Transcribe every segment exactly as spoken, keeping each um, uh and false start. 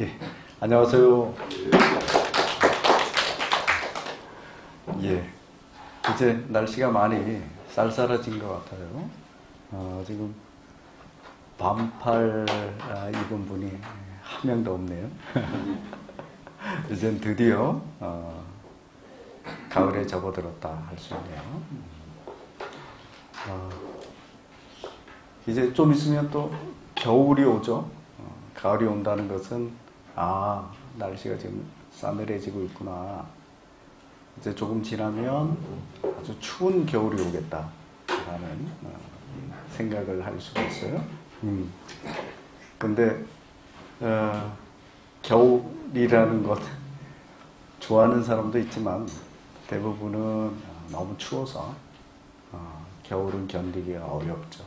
예, 안녕하세요. 예, 이제 날씨가 많이 쌀쌀해진 것 같아요. 어, 지금 반팔 입은 분이 한 명도 없네요. 이젠 드디어 어, 가을에 접어들었다 할 수 있네요. 어, 이제 좀 있으면 또 겨울이 오죠. 어, 가을이 온다는 것은 아, 날씨가 지금 싸늘해지고 있구나. 이제 조금 지나면 아주 추운 겨울이 오겠다라는 어, 생각을 할 수가 있어요. 음. 근데 어, 겨울이라는 것 좋아하는 사람도 있지만 대부분은 너무 추워서 어, 겨울은 견디기가 어렵죠.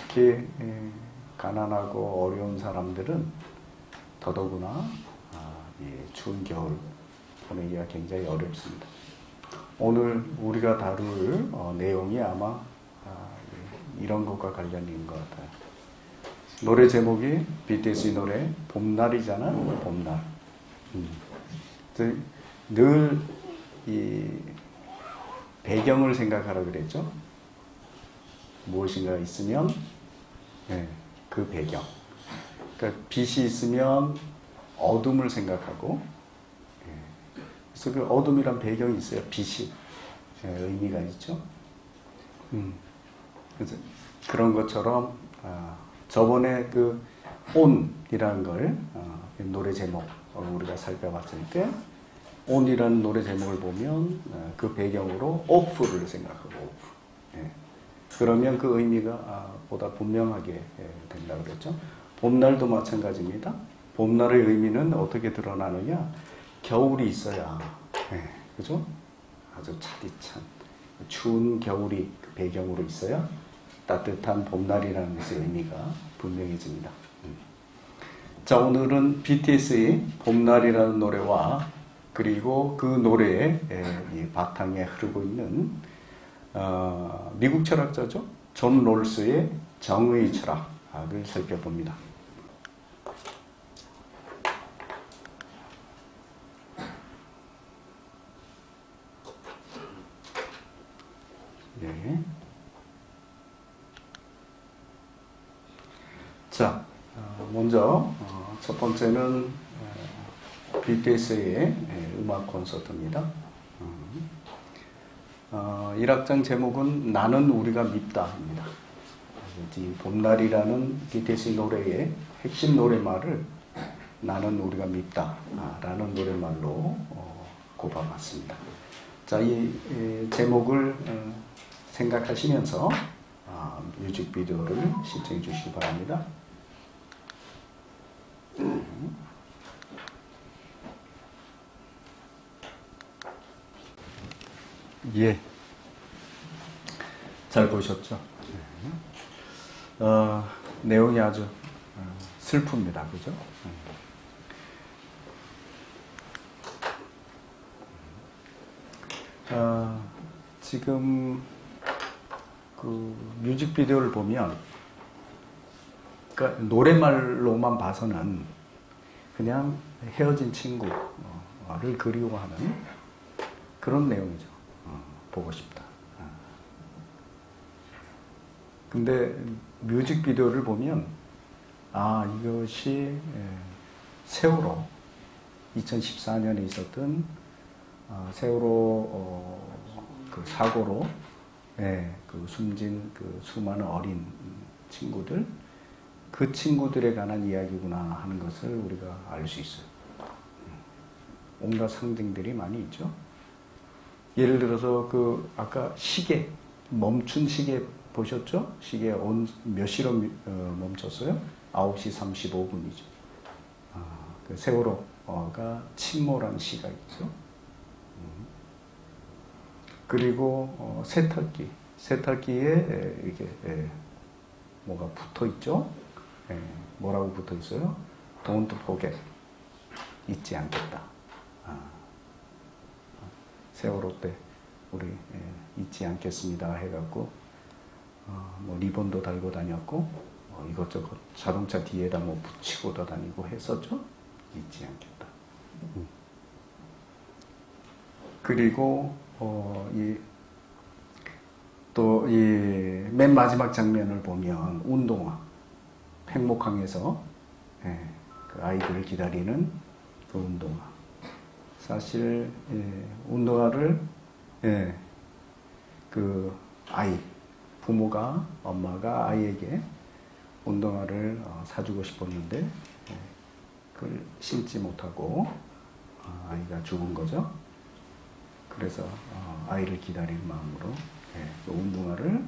특히 예, 가난하고 어려운 사람들은 더더구나 아, 예, 추운 겨울 보내기가 굉장히 어렵습니다. 오늘 우리가 다룰 어, 내용이 아마 아, 예, 이런 것과 관련된 것 같아요. 노래 제목이 비티에스 노래 봄날이잖아. 봄날. 음. 늘 이 배경을 생각하라 그랬죠. 무엇인가 있으면 예, 그 배경. 그러니까 빛이 있으면 어둠을 생각하고, 예. 그래서 그 어둠이란 배경이 있어요. 빛이 예, 의미가 있죠. 음. 그래서 그런 것처럼 아, 저번에 그 온이라는 걸 아, 노래 제목 우리가 살펴봤을 때 온이라는 노래 제목을 보면 아, 그 배경으로 오프를 생각하고 오프. 예. 그러면 그 의미가 아, 보다 분명하게 예, 된다 그랬죠. 봄날도 마찬가지입니다. 봄날의 의미는 어떻게 드러나느냐? 겨울이 있어야, 네, 그죠? 아주 차디찬 추운 겨울이 그 배경으로 있어야 따뜻한 봄날이라는 것의 의미가 분명해집니다. 음. 자, 오늘은 비티에스의 봄날이라는 노래와 그리고 그 노래의 예, 이 바탕에 흐르고 있는 어, 미국 철학자죠? 존 롤스의 정의 철학을 살펴봅니다. 예. 자, 먼저 첫 번째는 비티에스의 음악 콘서트입니다. 일 악장 제목은 나는 우리가 밉다입니다. 이 봄날이라는 비티에스 노래의 핵심 노래말을 나는 우리가 밉다라는 노래말로 꼽아봤습니다. 자, 이 제목을 생각하시면서 아, 뮤직비디오를 시청해 주시기 바랍니다. 예, 잘 보셨죠? 어, 내용이 아주 슬픕니다. 그죠? 어, 지금 그 뮤직비디오를 보면 그러니까 노래말로만 봐서는 그냥 헤어진 친구를 그리워하는 그런 내용이죠. 어, 보고 싶다. 어. 근데 뮤직비디오를 보면 아, 이것이 세월호 이천십사 년에 있었던 세월호 그 사고로 예, 그 숨진 그 수많은 어린 친구들, 그 친구들에 관한 이야기구나 하는 것을 우리가 알 수 있어요. 온갖 상징들이 많이 있죠. 예를 들어서 그 아까 시계, 멈춘 시계 보셨죠? 시계 온, 몇 시로 멈췄어요? 아홉 시 삼십오 분이죠. 아, 그 세월호가 침몰한 시각이죠. 그리고 어, 세탁기, 세탁기에 에, 이게 에, 뭐가 붙어 있죠? 에, 뭐라고 붙어 있어요? Don't forget, 잊지 않겠다. 아, 세월호 때 우리 에, 잊지 않겠습니다 해갖고 어, 뭐 리본도 달고 다녔고 어, 이것저것 자동차 뒤에다 뭐 붙이고 다니고 했었죠. 잊지 않겠다. 음. 그리고 어, 이, 또 이 맨 마지막 장면을 보면 운동화, 팽목항에서 예, 그 아이들을 기다리는 그 운동화. 사실 예, 운동화를 예, 그 아이, 부모가, 엄마가 아이에게 운동화를 어, 사주고 싶었는데 예, 그걸 신지 못하고 어, 아이가 죽은 거죠. 그래서 어, 아이를 기다리는 마음으로 예, 그 운동화를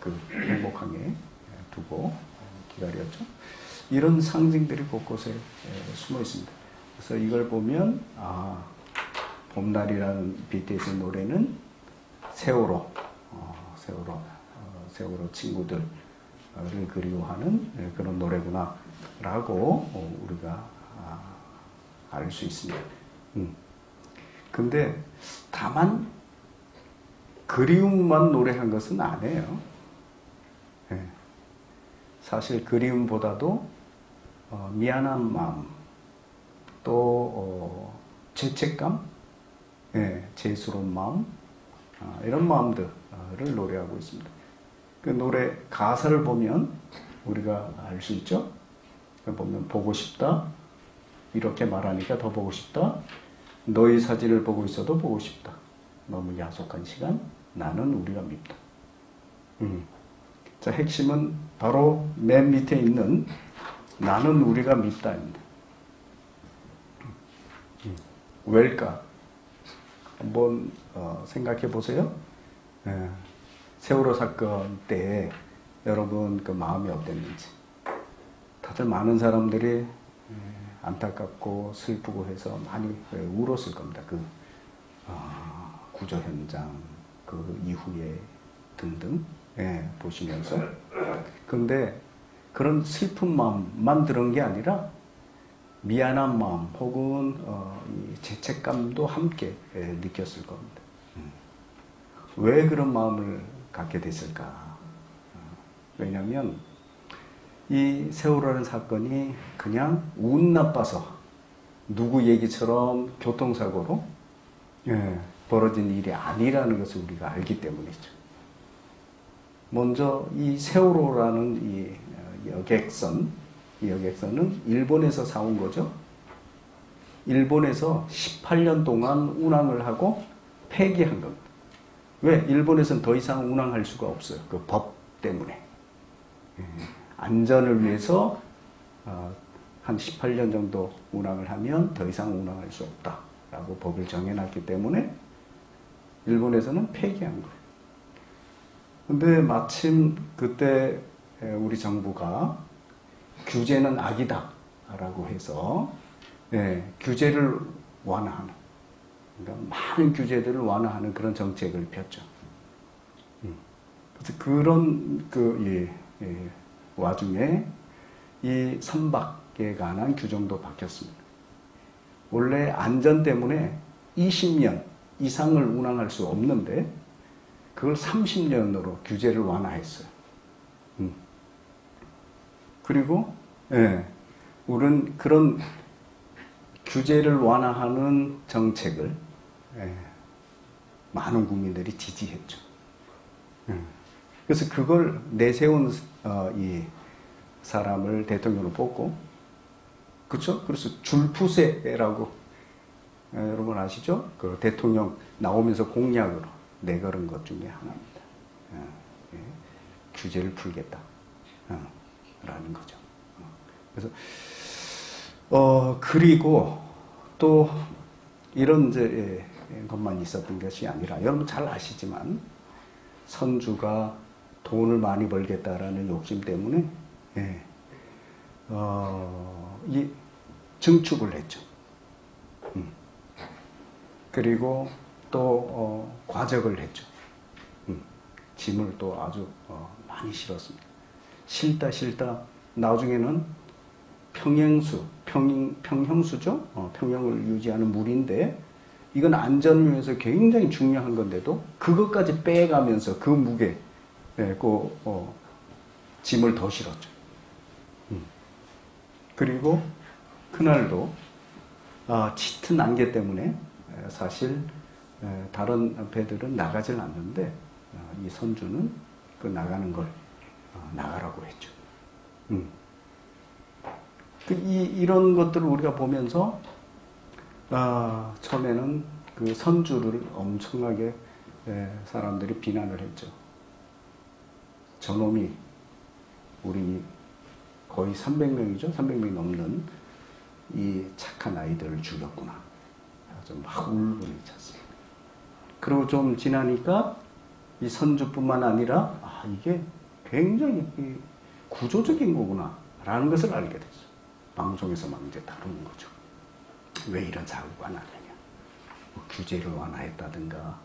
그 행복하게 두고 기다렸죠. 이런 상징들이 곳곳에 예, 숨어 있습니다. 그래서 이걸 보면 아, 봄날이라는 비티에스 노래는 세월호, 어, 세월호, 어, 세월호 친구들을 그리워하는 예, 그런 노래구나 라고 어, 우리가 아, 알 수 있습니다. 음. 근데 다만 그리움만 노래한 것은 아니에요. 예. 사실 그리움보다도 어, 미안한 마음, 또 어, 죄책감, 예, 죄스러운 마음, 어, 이런 마음들을 노래하고 있습니다. 그 노래 가사를 보면 우리가 알 수 있죠. 보면 보고 싶다, 이렇게 말하니까 더 보고 싶다, 너의 사진을 보고 있어도 보고 싶다, 너무 야속한 시간, 나는 우리가 밉다. 음. 자, 핵심은 바로 맨 밑에 있는 나는 우리가 밉다입니다. 음. 왜일까? 한번 어, 생각해 보세요. 예. 세월호 사건 때 여러분 그 마음이 어땠는지. 다들 많은 사람들이 안타깝고 슬프고 해서 많이 울었을 겁니다. 그 어, 구조 현장, 그 이후에 등등 예, 보시면서. 근데 그런 슬픈 마음만 들은 게 아니라 미안한 마음 혹은 어, 이 죄책감도 함께 예, 느꼈을 겁니다. 음. 왜 그런 마음을 갖게 됐을까? 어, 왜냐면 이 세월호라는 사건이 그냥 운 나빠서 누구 얘기처럼 교통사고로 예, 벌어진 일이 아니라는 것을 우리가 알기 때문이죠. 먼저 이 세월호라는 이 여객선, 이 여객선은 일본에서 사온 거죠. 일본에서 십팔 년 동안 운항을 하고 폐기한 겁니다. 왜? 일본에서는 더 이상 운항할 수가 없어요. 그 법 때문에. 예. 안전을 위해서 어, 한 십팔 년 정도 운항을 하면 더 이상 운항할 수 없다라고 법을 정해놨기 때문에 일본에서는 폐기한 거예요. 근데 마침 그때 우리 정부가 규제는 악이다 라고 해서 예, 규제를 완화하는, 그러니까 많은 규제들을 완화하는 그런 정책을 폈죠. 그래서 그런 그 예, 예, 와중에 이 선박에 관한 규정도 바뀌었습니다. 원래 안전 때문에 이십 년 이상을 운항할 수 없는데 그걸 삼십 년으로 규제를 완화했어요. 음. 그리고 예, 우리는 그런 규제를 완화하는 정책을 예, 많은 국민들이 지지했죠. 음. 그래서 그걸 내세운 어, 이 사람을 대통령으로 뽑고, 그렇죠? 그래서 줄푸세라고 에, 여러분 아시죠? 그 대통령 나오면서 공약으로 내걸은 것 중에 하나입니다. 어, 예. 규제를 풀겠다 어, 라는 거죠. 어, 그래서 어 그리고 또 이런 이제 예, 것만 있었던 것이 아니라 여러분 잘 아시지만 선주가 돈을 많이 벌겠다라는 욕심 때문에 예, 어, 이 증축을 했죠. 음. 그리고 또 어, 과적을 했죠. 음. 짐을 또 아주 어, 많이 실었습니다. 실다 실다 나중에는 평행수, 평, 평형수죠. 어, 평형을 유지하는 물인데 이건 안전을 위해서 굉장히 중요한 건데도 그것까지 빼가면서 그 무게 예, 그, 어, 짐을 더 실었죠. 음. 그리고 그날도 어, 짙은 안개 때문에 사실 다른 배들은 나가질 않는데 이 선주는 그 나가는 걸 나가라고 했죠. 음. 그 이, 이런 것들을 우리가 보면서 아, 처음에는 그 선주를 엄청나게 에, 사람들이 비난을 했죠. 저놈이 우리 거의 삼백 명이죠. 삼백 명이 넘는 이 착한 아이들을 죽였구나. 좀 막 울분이 찼습니다. 그리고 좀 지나니까 이 선주뿐만 아니라 아, 이게 굉장히 구조적인 거구나 라는 것을 알게 됐어요. 방송에서만 이제 다루는 거죠. 왜 이런 사고가 나느냐. 뭐 규제를 완화했다든가,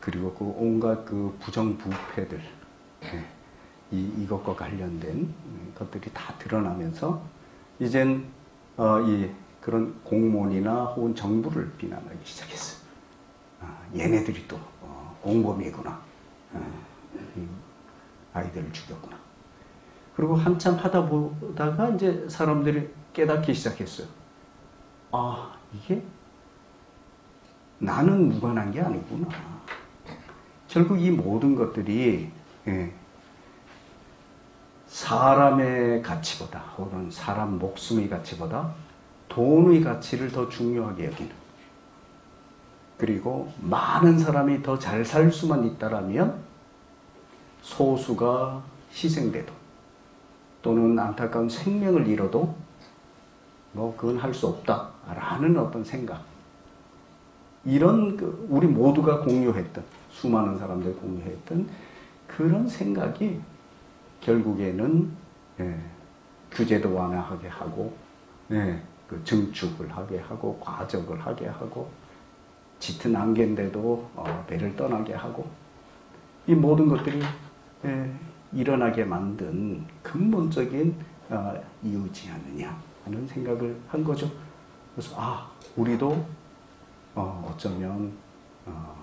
그리고 그 온갖 그 부정부패들, 네. 이, 이것과 관련된 것들이 다 드러나면서 이젠 어, 이 그런 공무원이나 혹은 정부를 비난하기 시작했어요. 아, 얘네들이 또 어, 공범이구나. 아, 아이들을 죽였구나. 그리고 한참 하다 보다가 이제 사람들이 깨닫기 시작했어요. 아, 이게 나는 무관한 게 아니구나. 결국 이 모든 것들이 예, 사람의 가치보다 혹은 사람 목숨의 가치보다 돈의 가치를 더 중요하게 여기는, 그리고 많은 사람이 더 잘 살 수만 있다라면 소수가 희생돼도 또는 안타까운 생명을 잃어도 뭐 그건 할 수 없다라는 어떤 생각, 이런 그 우리 모두가 공유했던, 수많은 사람들이 공유했던 그런 생각이 결국에는 예, 규제도 완화하게 하고 예, 그 증축을 하게 하고 과적을 하게 하고 짙은 안개인데도 어, 배를 떠나게 하고 이 모든 것들이 예, 일어나게 만든 근본적인 어, 이유지 않느냐 하는 생각을 한 거죠. 그래서 아, 우리도 어, 어쩌면 어,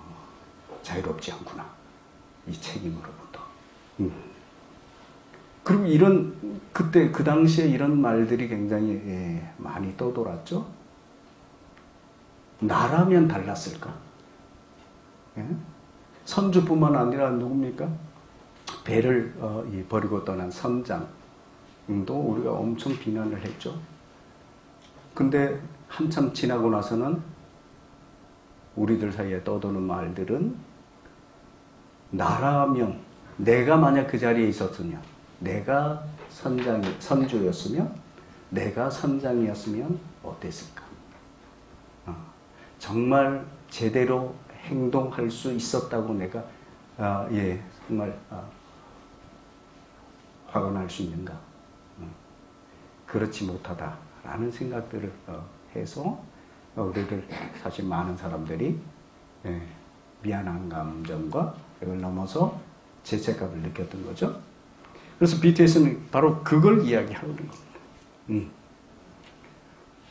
자유롭지 않구나, 이 책임으로부터. 음. 그리고 이런, 그때, 그 당시에 이런 말들이 굉장히 예, 많이 떠돌았죠. 나라면 달랐을까? 예? 선주뿐만 아니라 누굽니까? 배를 어, 이, 버리고 떠난 선장도 우리가 엄청 비난을 했죠. 근데 한참 지나고 나서는 우리들 사이에 떠도는 말들은 나라면, 내가 만약 그 자리에 있었으면, 내가 선장, 선주였으면, 내가 선장이었으면 어땠을까? 어, 정말 제대로 행동할 수 있었다고 내가 아, 예, 정말 아, 화가 날 수 있는가? 어, 그렇지 못하다라는 생각들을 어, 해서 어, 우리들 사실 많은 사람들이 예, 미안한 감정과 이걸 넘어서 죄책감을 느꼈던 거죠. 그래서 비티에스는 바로 그걸 이야기하는 겁니다. 음.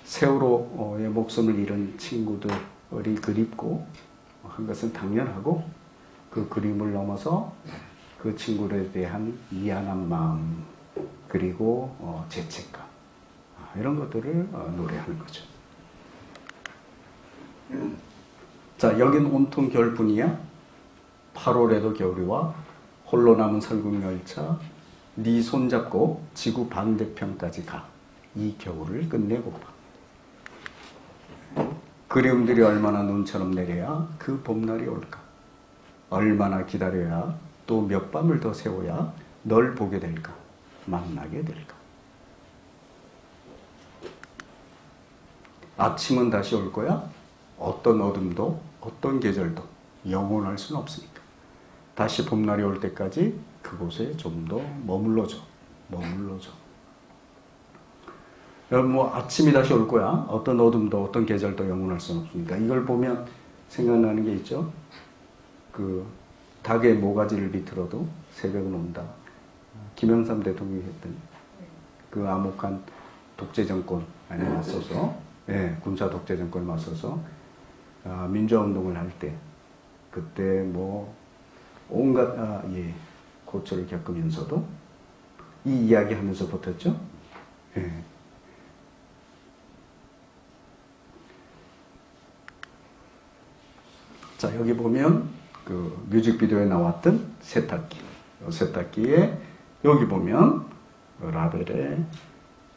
세월호의 목숨을 잃은 친구들이 그립고 한 것은 당연하고, 그 그림을 넘어서 그 친구들에 대한 미안한 마음, 그리고 어, 죄책감, 이런 것들을 어, 노래하는 거죠. 음. 자, 여긴 온통 결뿐이야. 팔월에도 겨울이 와. 홀로 남은 설국열차. 네 손잡고 지구 반대편까지 가. 이 겨울을 끝내보고 봐. 그리움들이 얼마나 눈처럼 내려야 그 봄날이 올까? 얼마나 기다려야 또 몇 밤을 더 세워야 널 보게 될까? 만나게 될까? 아침은 다시 올 거야? 어떤 어둠도 어떤 계절도 영원할 수는 없으니까. 다시 봄날이 올 때까지 그곳에 좀 더 머물러줘. 머물러줘. 여러분, 뭐 아침이 다시 올 거야. 어떤 어둠도 어떤 계절도 영원할 수는 없으니까. 이걸 보면 생각나는 게 있죠. 그 닭의 모가지를 비틀어도 새벽은 온다. 김영삼 대통령이 했던 그 암흑한 독재정권에 맞서서 예, 군사 독재정권에 맞서서 아, 민주화운동을 할 때, 그때 뭐 온갖 아, 예, 고초를 겪으면서도 이 이야기 하면서 버텼죠. 예. 자, 여기 보면 그 뮤직비디오에 나왔던 세탁기, 이 세탁기에 여기 보면 라벨에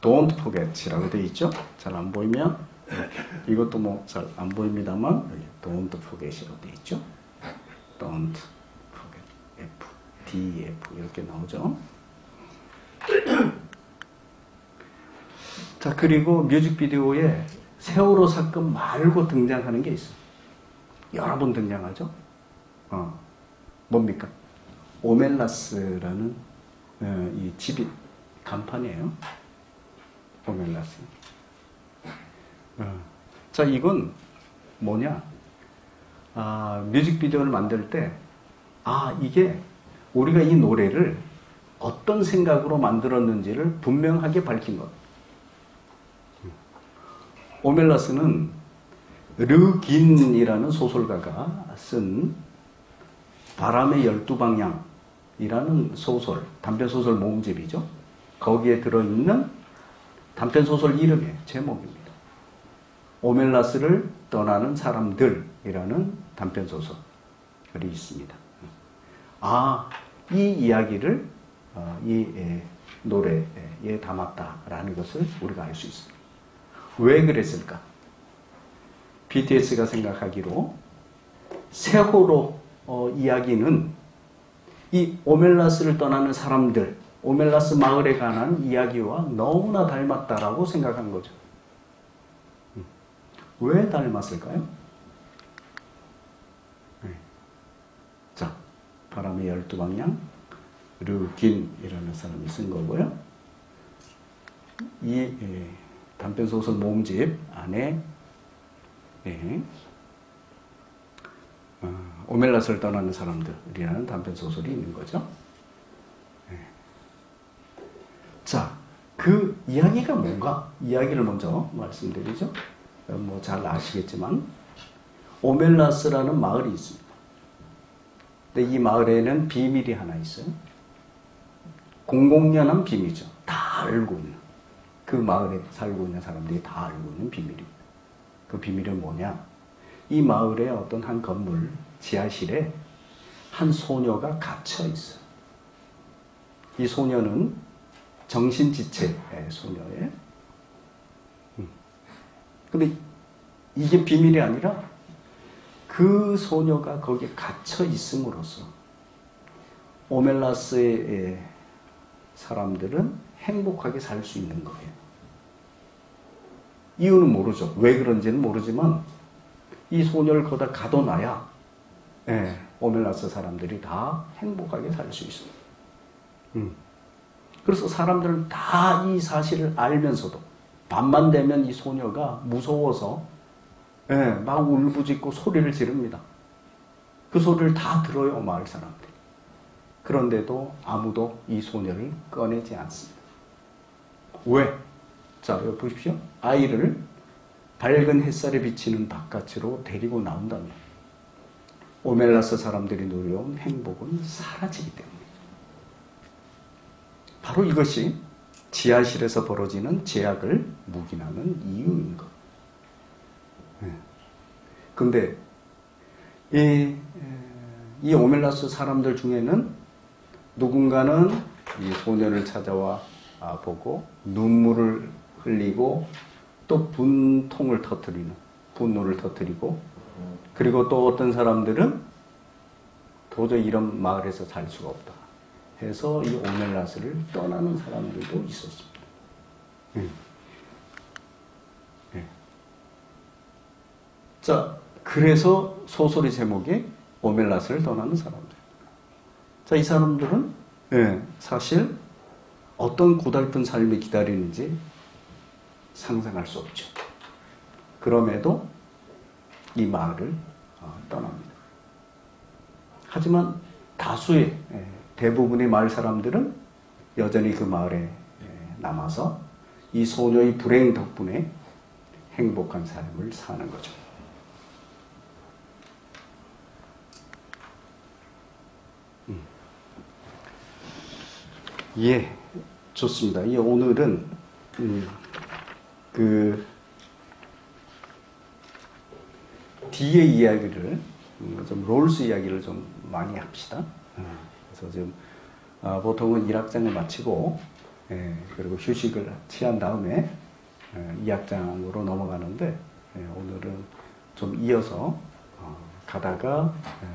Don't forget이라고 되어 있죠. 잘 안 보이면 이것도 뭐 잘 안 보입니다만 여기 Don't forget이라고 되어 있죠. Don't forget, F, D, F 이렇게 나오죠. 자, 그리고 뮤직비디오에 세월호 사건 말고 등장하는 게 있어요. 여러 번 등장하죠. 어, 뭡니까? 오멜라스라는 어, 이 집이 간판이에요. 오멜라스. 어. 자, 이건 뭐냐? 아, 뮤직비디오를 만들 때, 아, 이게 우리가 이 노래를 어떤 생각으로 만들었는지를 분명하게 밝힌 것. 오멜라스는 르긴이라는 소설가가 쓴 바람의 열두 방향이라는 소설, 단편소설 모음집이죠. 거기에 들어있는 단편소설 이름이에요. 제목입니다. 오멜라스를 떠나는 사람들이라는 단편소설이 있습니다. 아, 이 이야기를 이 노래에 담았다라는 것을 우리가 알 수 있습니다. 왜 그랬을까? 비티에스가 생각하기로 세월호 어, 이야기는 이 오멜라스를 떠나는 사람들, 오멜라스 마을에 관한 이야기와 너무나 닮았다라고 생각한 거죠. 왜 닮았을까요? 네. 자, 바람의 열두 방향, 르긴이라는 사람이 쓴 거고요. 이 예, 단편소설 모음집 안에 예, 어, 오멜라스를 떠나는 사람들이라는 단편소설이 있는 거죠. 예. 자, 그 이야기가 뭔가? 이야기를 먼저 말씀드리죠. 뭐 잘 아시겠지만 오멜라스라는 마을이 있습니다. 근데 이 마을에는 비밀이 하나 있어요. 공공연한 비밀이죠. 다 알고 있는, 그 마을에 살고 있는 사람들이 다 알고 있는 비밀입니다. 그 비밀은 뭐냐? 이 마을의 어떤 한 건물 지하실에 한 소녀가 갇혀 있어요. 이 소녀는 정신지체 소녀예요. 근데 이게 비밀이 아니라 그 소녀가 거기에 갇혀 있음으로써 오멜라스의 사람들은 행복하게 살 수 있는 거예요. 이유는 모르죠. 왜 그런지는 모르지만 이 소녀를 거기다 가둬놔야 예, 오멜라스 사람들이 다 행복하게 살 수 있습니다. 음. 그래서 사람들은 다 이 사실을 알면서도 밤만 되면 이 소녀가 무서워서 예, 막 울부짖고 소리를 지릅니다. 그 소리를 다 들어요, 마을 사람들이. 그런데도 아무도 이 소녀를 꺼내지 않습니다. 왜? 자, 여기 보십시오. 아이를 밝은 햇살에 비치는 바깥으로 데리고 나온다면 오멜라스 사람들이 누려온 행복은 사라지기 때문입니다. 바로 이것이 지하실에서 벌어지는 제약을 묵인하는 이유인 것. 그런데 이, 이 오멜라스 사람들 중에는 누군가는 이 소녀를 찾아와 보고 눈물을 흘리고 또 분통을 터뜨리는, 분노를 터뜨리고, 그리고 또 어떤 사람들은 도저히 이런 마을에서 살 수가 없다 해서 이 오멜라스를 떠나는 사람들도 있었습니다. 네. 네. 자, 그래서 소설의 제목이 오멜라스를 떠나는 사람들. 자, 이 사람들은 네, 사실 어떤 고달픈 삶이 기다리는지 상상할 수 없죠. 그럼에도 이 마을을 떠납니다. 하지만 다수의, 대부분의 마을 사람들은 여전히 그 마을에 남아서 이 소녀의 불행 덕분에 행복한 삶을 사는 거죠. 음. 예, 좋습니다. 예, 오늘은 음, 그 뒤의 이야기를 좀 롤스 이야기를 좀 많이 합시다. 그래서 지금 어, 보통은 일 학장을 마치고 예, 그리고 휴식을 취한 다음에 예, 이 학장으로 넘어가는데 예, 오늘은 좀 이어서 어, 가다가 예,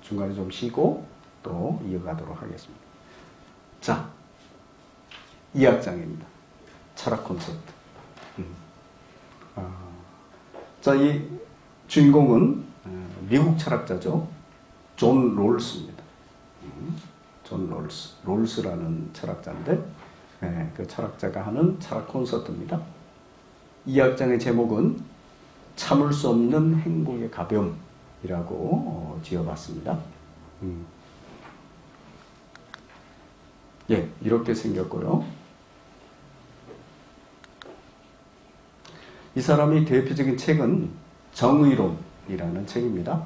중간에 좀 쉬고 또 이어가도록 하겠습니다. 자, 이 학장입니다. 철학 콘서트. 음. 어, 자, 이 주인공은 미국 철학자죠. 존 롤스입니다. 음. 존 롤스, 롤스라는 철학자인데 예, 그 철학자가 하는 철학 콘서트입니다. 이 학장의 제목은 참을 수 없는 행복의 가벼움이라고 어, 지어봤습니다. 음. 예, 이렇게 생겼고요. 이 사람이 대표적인 책은 정의론이라는 책입니다.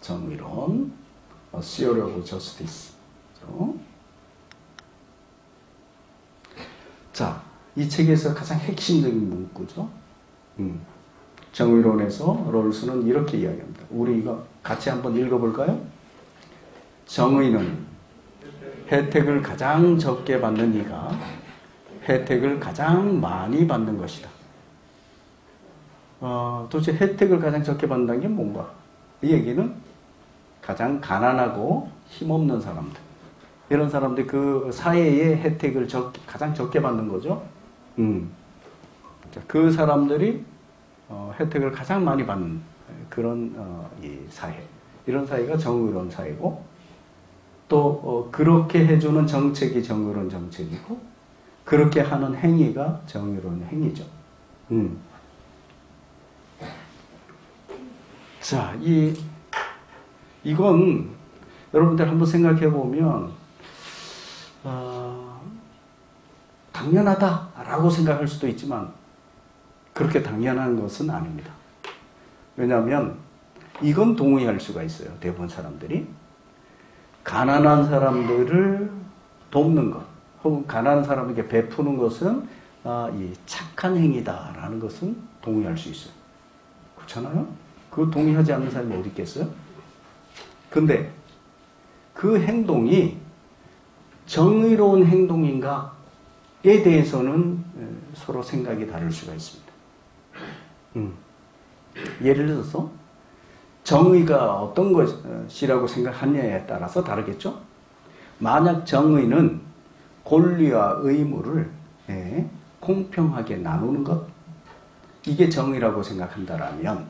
정의론, A Theory of Justice. 그렇죠? 자, 이 책에서 가장 핵심적인 문구죠. 음. 정의론에서 롤스는 이렇게 이야기합니다. 우리 이거 같이 한번 읽어볼까요? 정의는 혜택을 가장 적게 받는 이가 혜택을 가장 많이 받는 것이다. 어, 도대체 혜택을 가장 적게 받는다는 게 뭔가? 이 얘기는 가장 가난하고 힘없는 사람들, 이런 사람들이 그 사회의 혜택을 적, 가장 적게 받는 거죠. 음. 그 사람들이 어, 혜택을 가장 많이 받는 그런 어, 이 사회, 이런 사회가 정의론 사회고, 또 어, 그렇게 해주는 정책이 정의론 정책이고, 그렇게 하는 행위가 정의론 행위죠. 음. 자, 이 이건 여러분들 한번 생각해 보면 어, 당연하다라고 생각할 수도 있지만 그렇게 당연한 것은 아닙니다. 왜냐하면 이건 동의할 수가 있어요. 대부분 사람들이 가난한 사람들을 돕는 것 혹은 가난한 사람에게 베푸는 것은 어, 이 착한 행위다라는 것은 동의할 수 있어요. 그렇잖아요? 그거 동의하지 않는 사람이 어디 있겠어요? 근데 그 행동이 정의로운 행동인가에 대해서는 서로 생각이 다를 수가 있습니다. 음. 예를 들어서 정의가 어떤 것이라고 생각하느냐에 따라서 다르겠죠? 만약 정의는 권리와 의무를 예, 공평하게 나누는 것, 이게 정의라고 생각한다라면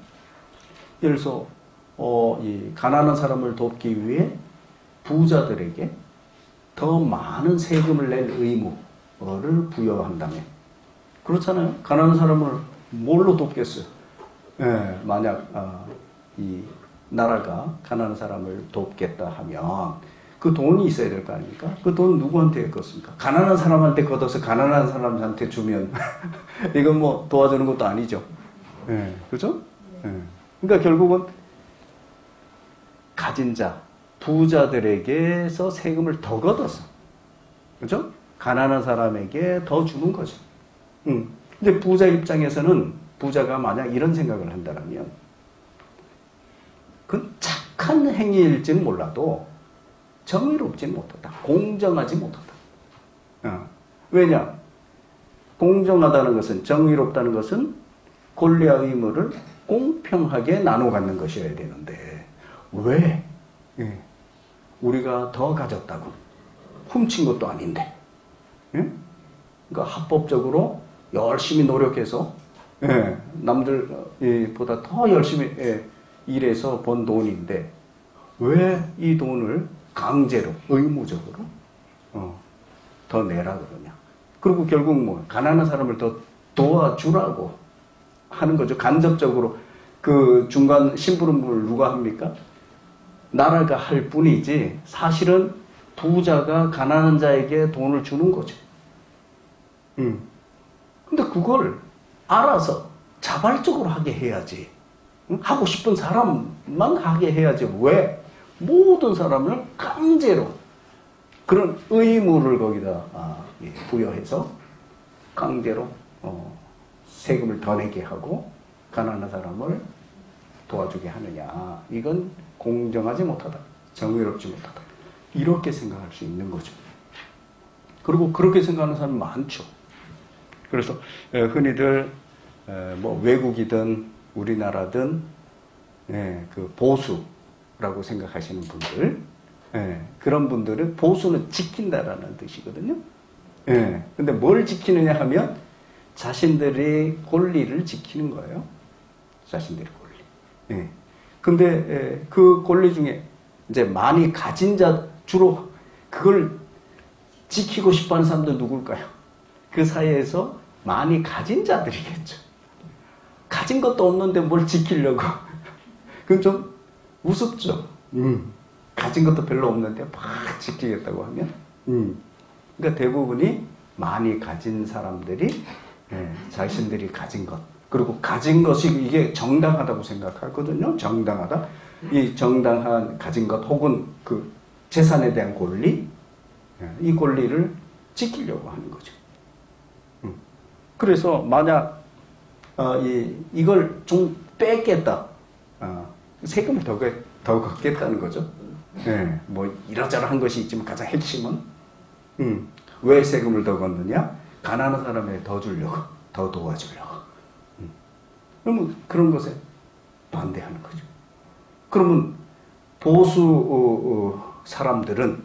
예를 들어서 어, 이 가난한 사람을 돕기 위해 부자들에게 더 많은 세금을 낼 의무를 부여한다면, 그렇잖아요. 가난한 사람을 뭘로 돕겠어요? 예, 만약 어, 이 나라가 가난한 사람을 돕겠다 하면 그 돈이 있어야 될 거 아닙니까? 그 돈 누구한테 걷습니까? 가난한 사람한테 걷어서 가난한 사람한테 주면 이건 뭐 도와주는 것도 아니죠. 예, 그렇죠? 예. 그러니까 결국은 가진 자, 부자들에게서 세금을 더 걷어서, 그죠? 가난한 사람에게 더 주는 거죠. 음. 근데 부자 입장에서는, 부자가 만약 이런 생각을 한다라면, 그건 착한 행위일지는 몰라도 정의롭지는 못하다. 공정하지 못하다. 어. 왜냐? 공정하다는 것은, 정의롭다는 것은 권리와 의무를 공평하게 나눠 갖는 것이어야 되는데, 왜 예. 우리가 더 가졌다고 훔친 것도 아닌데 예? 그러니까 합법적으로 열심히 노력해서 예. 남들보다 더 열심히 예. 일해서 번 돈인데 왜 이 돈을 강제로 의무적으로 어, 더 내라 그러냐. 그리고 결국 뭐 가난한 사람을 더 도와주라고 하는 거죠. 간접적으로 그 중간 심부름을 누가 합니까? 나라가 할 뿐이지 사실은 부자가 가난한 자에게 돈을 주는 거죠. 음. 근데 그걸 알아서 자발적으로 하게 해야지. 응? 하고 싶은 사람만 하게 해야지. 왜? 모든 사람을 강제로 그런 의무를 거기다 아, 예, 부여해서 강제로 어, 세금을 더 내게 하고 가난한 사람을 도와주게 하느냐. 이건 공정하지 못하다. 정의롭지 못하다. 이렇게 생각할 수 있는 거죠. 그리고 그렇게 생각하는 사람이 많죠. 그래서 흔히들 뭐 외국이든 우리나라든 그 보수라고 생각하시는 분들, 그런 분들은 보수는 지킨다라는 뜻이거든요. 근데 뭘 지키느냐 하면 자신들의 권리를 지키는 거예요. 자신들의 권리. 근데 그 권리 중에 이제 많이 가진 자, 주로 그걸 지키고 싶어하는 사람들 누굴까요? 그 사회에서 많이 가진 자들이겠죠. 가진 것도 없는데 뭘 지키려고. 그건 좀 우습죠. 음. 가진 것도 별로 없는데 막 지키겠다고 하면. 음. 그러니까 대부분이 많이 가진 사람들이 예, 자신들이 가진 것. 그리고 가진 것이 이게 정당하다고 생각하거든요. 정당하다. 이 정당한 가진 것 혹은 그 재산에 대한 권리, 이 권리를 지키려고 하는 거죠. 그래서 만약 이걸 좀 뺏겠다, 세금을 더, 더 걷겠다는 거죠. 뭐 이러저러한 것이 있지만 가장 핵심은 왜 세금을 더 걷느냐? 가난한 사람에 더 주려고, 더 도와주려고. 그러면 그런 것에 반대하는 거죠. 그러면 보수 사람들은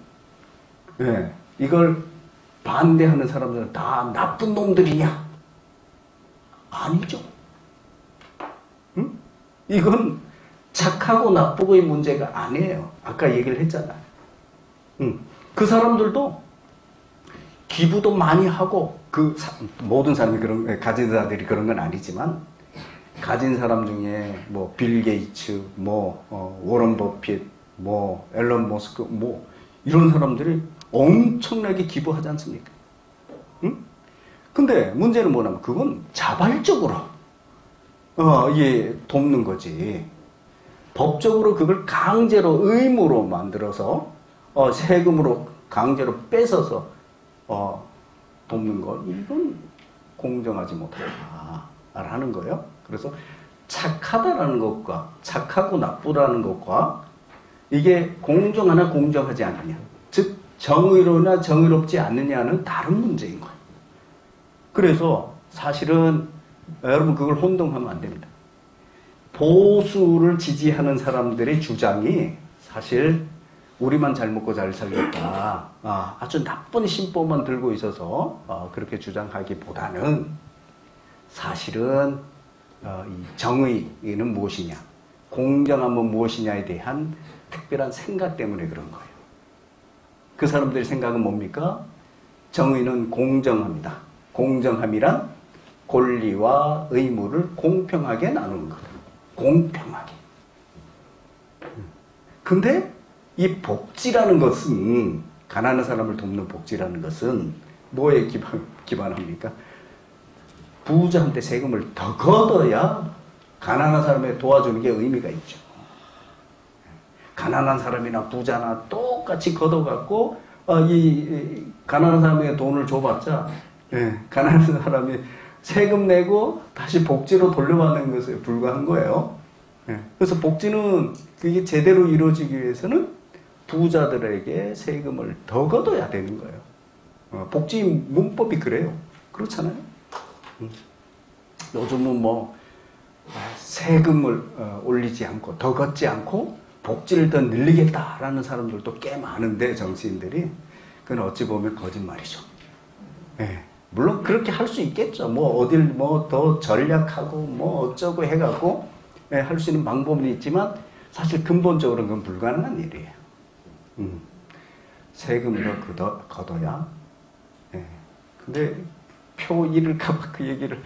예, 이걸 반대하는 사람들은 다 나쁜 놈들이냐? 아니죠. 응? 이건 착하고 나쁘고의 문제가 아니에요. 아까 얘기를 했잖아. 응. 그 사람들도 기부도 많이 하고 그 사, 모든 사람이 그런 가진 사람들이 그런 건 아니지만 가진 사람 중에 뭐 빌 게이츠, 뭐 어, 워런 버핏, 뭐 앨런 머스크, 뭐 이런 사람들이 엄청나게 기부하지 않습니까? 응? 근데 문제는 뭐냐면 그건 자발적으로 어, 예, 돕는 거지. 법적으로 그걸 강제로 의무로 만들어서 어, 세금으로 강제로 뺏어서 어, 돕는 건 이건 공정하지 못하다라는 거예요. 그래서 착하다라는 것과 착하고 나쁘다는 것과 이게 공정하나 공정하지 않느냐, 즉 정의로우나 정의롭지 않느냐는 다른 문제인 거예요. 그래서 사실은 여러분 그걸 혼동하면 안 됩니다. 보수를 지지하는 사람들의 주장이 사실 우리만 잘 먹고 잘 살겠다, 아주 나쁜 신법만 들고 있어서 그렇게 주장하기보다는 사실은 이 정의는 무엇이냐, 공정함은 무엇이냐에 대한 특별한 생각 때문에 그런 거예요. 그 사람들의 생각은 뭡니까? 정의는 공정합니다. 공정함이란 권리와 의무를 공평하게 나누는 거다. 공평하게. 근데 이 복지라는 것은, 가난한 사람을 돕는 복지라는 것은 뭐에 기반, 기반합니까? 부자한테 세금을 더 걷어야 가난한 사람에 도와주는 게 의미가 있죠. 가난한 사람이나 부자나 똑같이 걷어갖고 어, 이 가난한 사람에게 돈을 줘봤자 예, 가난한 사람이 세금 내고 다시 복지로 돌려받는 것에 불과한 거예요. 예, 그래서 복지는 그게 제대로 이루어지기 위해서는 부자들에게 세금을 더 걷어야 되는 거예요. 어, 복지 문법이 그래요. 그렇잖아요. 음. 요즘은 뭐 세금을 어, 올리지 않고 더 걷지 않고 복지를 더 늘리겠다라는 사람들도 꽤 많은데, 정치인들이. 그건 어찌 보면 거짓말이죠. 예. 물론 그렇게 할 수 있겠죠. 뭐, 어딜 뭐 더 전략하고 뭐 어쩌고 해갖고, 예, 할 수 있는 방법은 있지만, 사실 근본적으로는 그건 불가능한 일이에요. 음. 세금을 걷어, 걷어야. 예. 근데 표 일일까봐 그 얘기를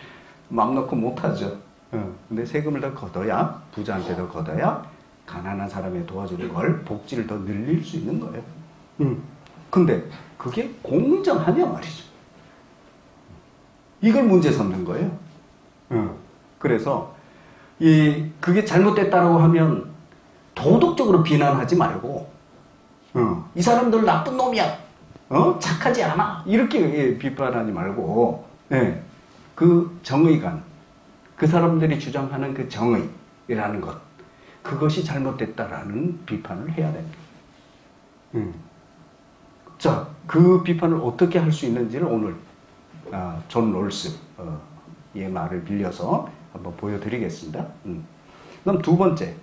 맘 놓고 못하죠. 예. 근데 세금을 더 걷어야, 부자한테 더 걷어야, 가난한 사람에 도와주는 걸, 복지를 더 늘릴 수 있는 거예요. 음. 근데 그게 공정하냐 말이죠. 이걸 문제 삼는 거예요. 음. 그래서 이 그게 잘못됐다라고 하면 도덕적으로 비난하지 말고, 음. 이 사람들 나쁜 놈이야, 어? 착하지 않아, 이렇게 비판하지 말고, 네. 그 정의관, 그 사람들이 주장하는 그 정의라는 것, 그것이 잘못됐다라는 비판을 해야 됩니다. 음. 자, 그 비판을 어떻게 할 수 있는지를 오늘 아, 존 롤스의 어, 말을 빌려서 한번 보여드리겠습니다. 음. 그럼 두 번째,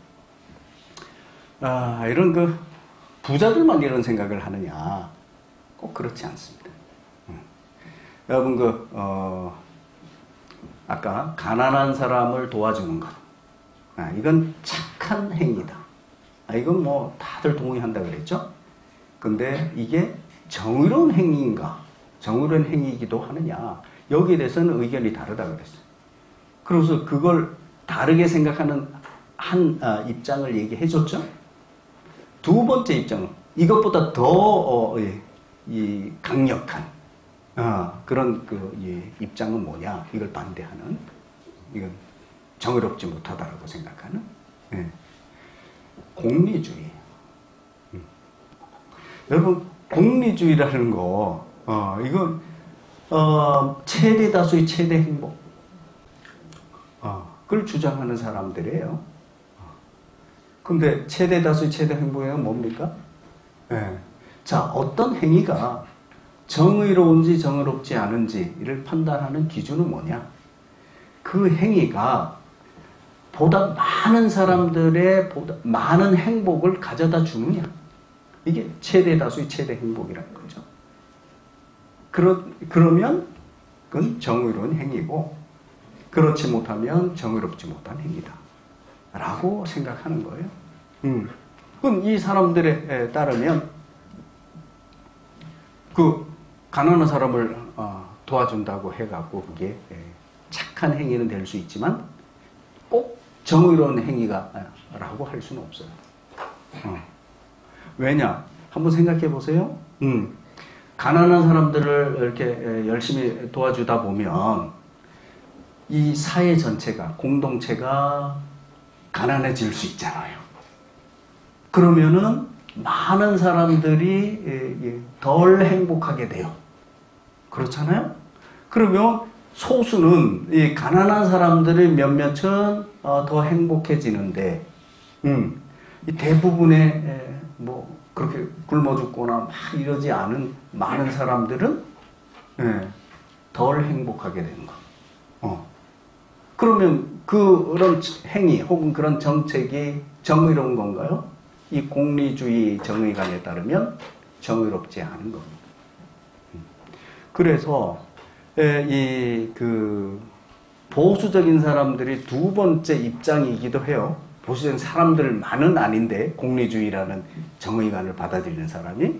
아, 이런 그 부자들만 이런 생각을 하느냐, 꼭 그렇지 않습니다. 음. 여러분 그 어, 아까 가난한 사람을 도와주는 것, 아, 이건 착한 행위다. 아, 이건 뭐 다들 동의한다 그랬죠? 근데 이게 정의로운 행위인가, 정의로운 행위이기도 하느냐, 여기에 대해서는 의견이 다르다 그랬어요. 그래서 그걸 다르게 생각하는 한 아, 입장을 얘기해 줬죠. 두 번째 입장은 이것보다 더 어, 예, 이 강력한 아, 그런 그 예, 입장은 뭐냐, 이걸 반대하는, 이건 정의롭지 못하다라고 생각하는 예, 공리주의. 음. 여러분 공리주의라는 거, 어, 이건 어, 최대 다수의 최대 행복, 어, 그걸 주장하는 사람들이에요. 근데 최대 다수의 최대 행복은 뭡니까? 예. 자, 어떤 행위가 정의로운지 정의롭지 않은지를 판단하는 기준은 뭐냐? 그 행위가 보다 많은 사람들의 보다 많은 행복을 가져다 주느냐, 이게 최대 다수의 최대 행복이라는 거죠. 그러, 그러면 그건 정의로운 행위고, 그렇지 못하면 정의롭지 못한 행위다 라고 생각하는 거예요. 음. 그럼 이 사람들에 따르면 그 가난한 사람을 어, 도와준다고 해갖고 그게 착한 행위는 될 수 있지만 꼭 정의로운 행위라고 할 수는 없어요. 어. 왜냐? 한번 생각해 보세요. 음. 가난한 사람들을 이렇게 열심히 도와주다 보면 이 사회 전체가, 공동체가 가난해질 수 있잖아요. 그러면은 많은 사람들이 덜 행복하게 돼요. 그렇잖아요? 그러면 소수는 이 가난한 사람들의 몇몇은 더 행복해지는데, 음, 이 대부분의 뭐 그렇게 굶어 죽거나 막 이러지 않은 많은 사람들은 예, 덜 행복하게 되는 거. 어. 그러면 그런 행위 혹은 그런 정책이 정의로운 건가요? 이 공리주의 정의관에 따르면 정의롭지 않은 겁니다. 그래서 이 그 보수적인 사람들이 두 번째 입장이기도 해요. 보수적인 사람들만은 아닌데 공리주의라는 정의관을 받아들이는 사람이,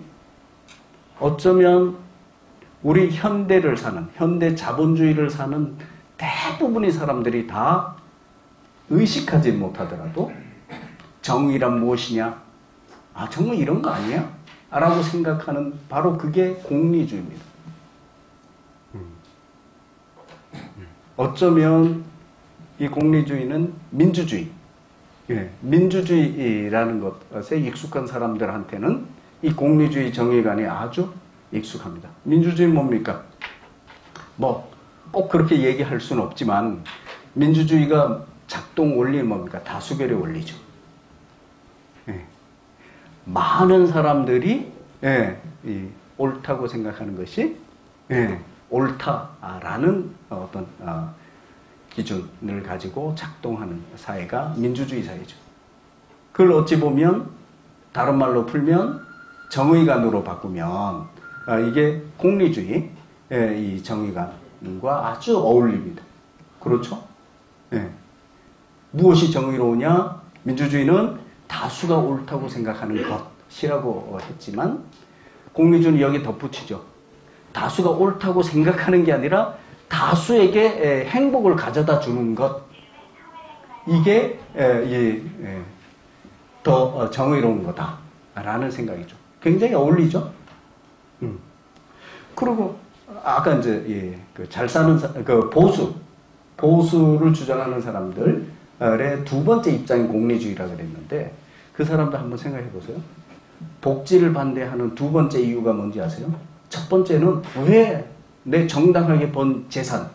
어쩌면 우리 현대를 사는, 현대 자본주의를 사는 대부분의 사람들이 다 의식하지 못하더라도 정의란 무엇이냐, 아 정말 이런 거 아니야? 라고 생각하는 바로 그게 공리주의입니다. 어쩌면 이 공리주의는 민주주의, 예, 민주주의라는 것에 익숙한 사람들한테는 이 공리주의 정의관이 아주 익숙합니다. 민주주의 뭡니까? 뭐 꼭 그렇게 얘기할 수는 없지만 민주주의가 작동 원리는 뭡니까? 다수결의 원리죠. 예. 많은 사람들이 예, 이, 옳다고 생각하는 것이 예, 옳다라는 어떤 어, 기준을 가지고 작동하는 사회가 민주주의 사회죠. 그걸 어찌 보면 다른 말로 풀면 정의관으로 바꾸면 어, 이게 공리주의, 예, 이 정의관 과 아주 어울립니다. 그렇죠? 예. 무엇이 정의로우냐? 민주주의는 다수가 옳다고 생각하는 것이라고 했지만 공리주의는 여기 덧붙이죠. 다수가 옳다고 생각하는 게 아니라 다수에게 행복을 가져다 주는 것, 이게 더 정의로운 거다라는 생각이죠. 굉장히 어울리죠? 음. 그리고 아까 이제 예, 그 잘 사는 사, 그 보수 보수를 주장하는 사람들의 두 번째 입장이 공리주의라고 그랬는데, 그 사람들 한번 생각해 보세요. 복지를 반대하는 두 번째 이유가 뭔지 아세요? 첫 번째는 왜 내 정당하게 번 재산